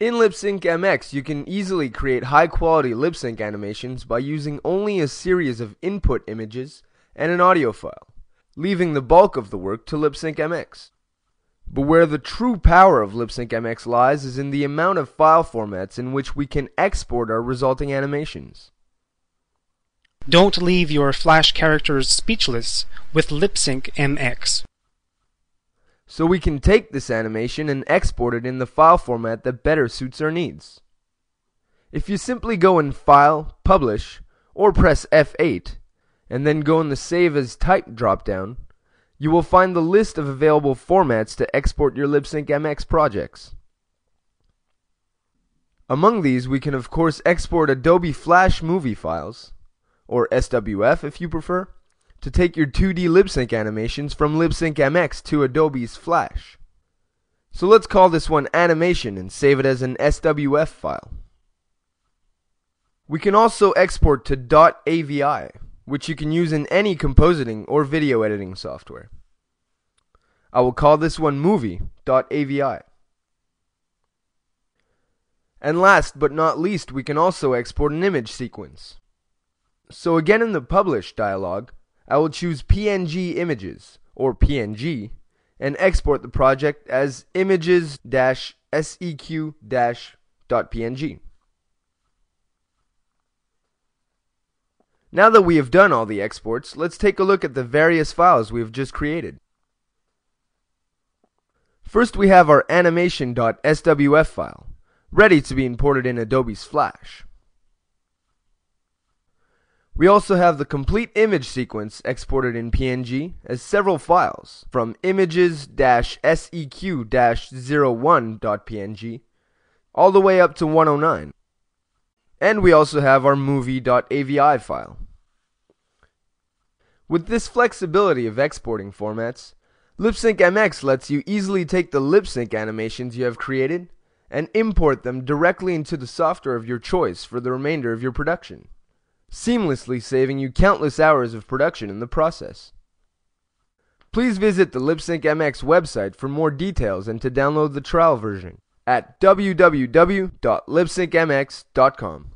In LipSync MX, you can easily create high-quality lip sync animations by using only a series of input images and an audio file, leaving the bulk of the work to LipSync MX. But where the true power of LipSync MX lies is in the amount of file formats in which we can export our resulting animations. Don't leave your Flash characters speechless with LipSync MX. So we can take this animation and export it in the file format that better suits our needs. If you simply go in File, Publish, or press F8, and then go in the Save as Type drop-down, you will find the list of available formats to export your LipSync MX projects. Among these, we can of course export Adobe Flash movie files, or SWF if you prefer, to take your 2D LipSync animations from LipSync MX to Adobe's Flash. So let's call this one Animation and save it as an SWF file. We can also export to .avi, which you can use in any compositing or video editing software. I will call this one Movie.avi. And last but not least, we can also export an image sequence. So again, in the Publish dialog, I will choose PNG Images, or PNG, and export the project as images-seq-.png. Now that we have done all the exports, let's take a look at the various files we have just created. First, we have our animation.swf file, ready to be imported in Adobe's Flash. We also have the complete image sequence exported in PNG as several files from images-seq-01.png all the way up to 109. And we also have our movie.avi file. With this flexibility of exporting formats, LipSync MX lets you easily take the LipSync animations you have created and import them directly into the software of your choice for the remainder of your production, seamlessly saving you countless hours of production in the process. Please visit the LipSync MX website for more details and to download the trial version at www.lipsyncmx.com.